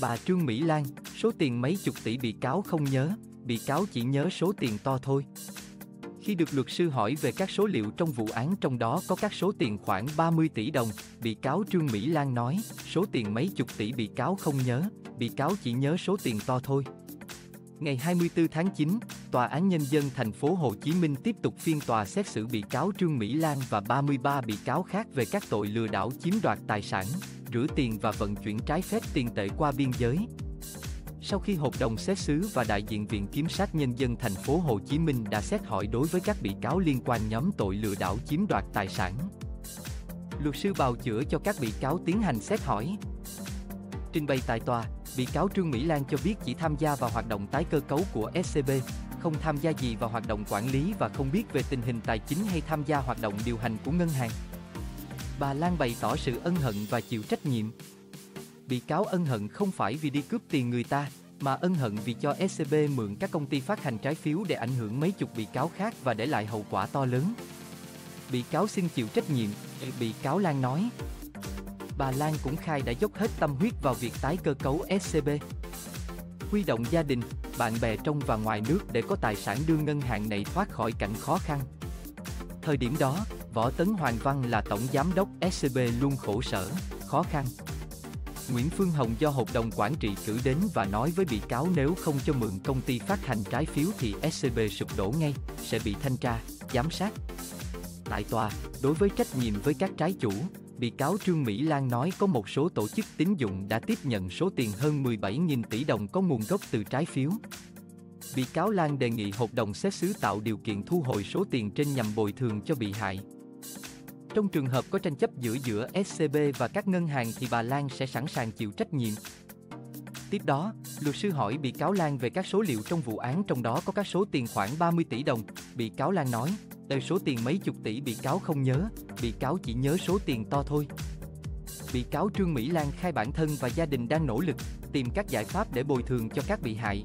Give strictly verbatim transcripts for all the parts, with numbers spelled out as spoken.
Bà Trương Mỹ Lan, số tiền mấy chục tỷ bị cáo không nhớ, bị cáo chỉ nhớ số tiền to thôi. Khi được luật sư hỏi về các số liệu trong vụ án, trong đó có các số tiền khoảng ba mươi tỷ đồng, bị cáo Trương Mỹ Lan nói, số tiền mấy chục tỷ bị cáo không nhớ, bị cáo chỉ nhớ số tiền to thôi. Ngày hai mươi tư tháng chín, Tòa án Nhân dân thành phố Hồ Chí Minh tiếp tục phiên tòa xét xử bị cáo Trương Mỹ Lan và ba mươi ba bị cáo khác về các tội lừa đảo chiếm đoạt tài sản, rửa tiền và vận chuyển trái phép tiền tệ qua biên giới. Sau khi hội đồng xét xử và đại diện Viện Kiểm sát Nhân dân thành phố Hồ Chí Minh đã xét hỏi đối với các bị cáo liên quan nhóm tội lừa đảo chiếm đoạt tài sản, luật sư bào chữa cho các bị cáo tiến hành xét hỏi. Trình bày tại tòa, bị cáo Trương Mỹ Lan cho biết chỉ tham gia vào hoạt động tái cơ cấu của ét xê bê, không tham gia gì vào hoạt động quản lý và không biết về tình hình tài chính hay tham gia hoạt động điều hành của ngân hàng. Bà Lan bày tỏ sự ân hận và chịu trách nhiệm. Bị cáo ân hận không phải vì đi cướp tiền người ta, mà ân hận vì cho ét xê bê mượn các công ty phát hành trái phiếu để ảnh hưởng mấy chục bị cáo khác và để lại hậu quả to lớn. Bị cáo xin chịu trách nhiệm, bị cáo Lan nói. Bà Lan cũng khai đã dốc hết tâm huyết vào việc tái cơ cấu ét xê bê, huy động gia đình, bạn bè trong và ngoài nước để có tài sản đưa ngân hàng này thoát khỏi cảnh khó khăn. Thời điểm đó, Võ Tấn Hoàng Văn là tổng giám đốc ét xê bê luôn khổ sở, khó khăn. Nguyễn Phương Hồng do hội đồng quản trị cử đến và nói với bị cáo nếu không cho mượn công ty phát hành trái phiếu thì ét xê bê sụp đổ ngay, sẽ bị thanh tra, giám sát. Tại tòa, đối với trách nhiệm với các trái chủ, bị cáo Trương Mỹ Lan nói có một số tổ chức tín dụng đã tiếp nhận số tiền hơn mười bảy nghìn tỷ đồng có nguồn gốc từ trái phiếu. Bị cáo Lan đề nghị hội đồng xét xử tạo điều kiện thu hồi số tiền trên nhằm bồi thường cho bị hại. Trong trường hợp có tranh chấp giữa giữa ét xê bê và các ngân hàng thì bà Lan sẽ sẵn sàng chịu trách nhiệm. Tiếp đó, luật sư hỏi bị cáo Lan về các số liệu trong vụ án, trong đó có các số tiền khoảng ba mươi tỷ đồng. Bị cáo Lan nói, đời số tiền mấy chục tỷ bị cáo không nhớ, bị cáo chỉ nhớ số tiền to thôi. Bị cáo Trương Mỹ Lan khai bản thân và gia đình đang nỗ lực tìm các giải pháp để bồi thường cho các bị hại.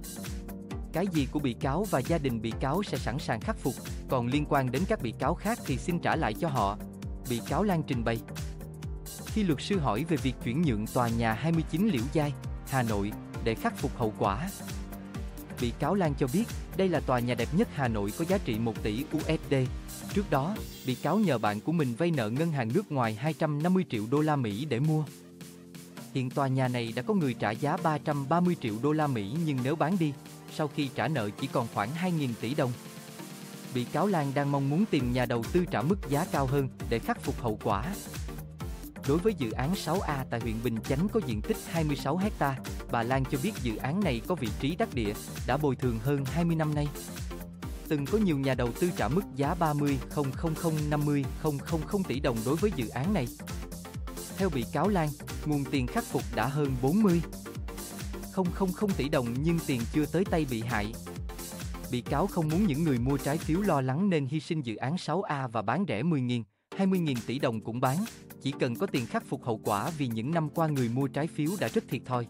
Cái gì của bị cáo và gia đình bị cáo sẽ sẵn sàng khắc phục, còn liên quan đến các bị cáo khác thì xin trả lại cho họ, bị cáo Lan trình bày. Khi luật sư hỏi về việc chuyển nhượng tòa nhà hai mươi chín Liễu Giai, Hà Nội để khắc phục hậu quả, bị cáo Lan cho biết đây là tòa nhà đẹp nhất Hà Nội có giá trị một tỷ u ét đê. Trước đó, bị cáo nhờ bạn của mình vay nợ ngân hàng nước ngoài hai trăm năm mươi triệu đô la Mỹ để mua. Hiện tòa nhà này đã có người trả giá ba trăm ba mươi triệu đô la Mỹ, nhưng nếu bán đi, sau khi trả nợ chỉ còn khoảng hai nghìn tỷ đồng. Bị cáo Lan đang mong muốn tìm nhà đầu tư trả mức giá cao hơn để khắc phục hậu quả. Đối với dự án sáu A tại huyện Bình Chánh có diện tích hai mươi sáu héc ta, bà Lan cho biết dự án này có vị trí đắc địa, đã bồi thường hơn hai mươi năm nay. Từng có nhiều nhà đầu tư trả mức giá ba mươi, năm mươi tỷ đồng đối với dự án này. Theo bị cáo Lan, nguồn tiền khắc phục đã hơn bốn mươi tỷ đồng nhưng tiền chưa tới tay bị hại. Bị cáo không muốn những người mua trái phiếu lo lắng nên hy sinh dự án sáu A và bán rẻ mười nghìn, hai mươi nghìn tỷ đồng cũng bán, chỉ cần có tiền khắc phục hậu quả vì những năm qua người mua trái phiếu đã rất thiệt thòi.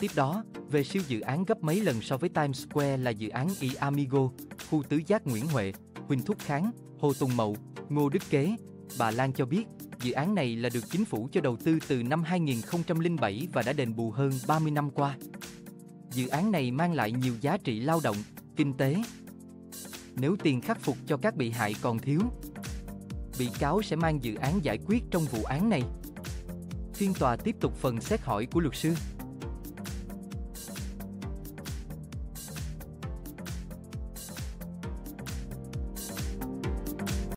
Tiếp đó, về siêu dự án gấp mấy lần so với Times Square là dự án E-Amigo, khu tứ giác Nguyễn Huệ, Huỳnh Thúc Kháng, Hồ Tùng Mậu, Ngô Đức Kế, bà Lan cho biết dự án này là được chính phủ cho đầu tư từ năm hai nghìn không trăm lẻ bảy và đã đền bù hơn ba mươi năm qua. Dự án này mang lại nhiều giá trị lao động, kinh tế. Nếu tiền khắc phục cho các bị hại còn thiếu, bị cáo sẽ mang dự án giải quyết trong vụ án này. Phiên tòa tiếp tục phần xét hỏi của luật sư.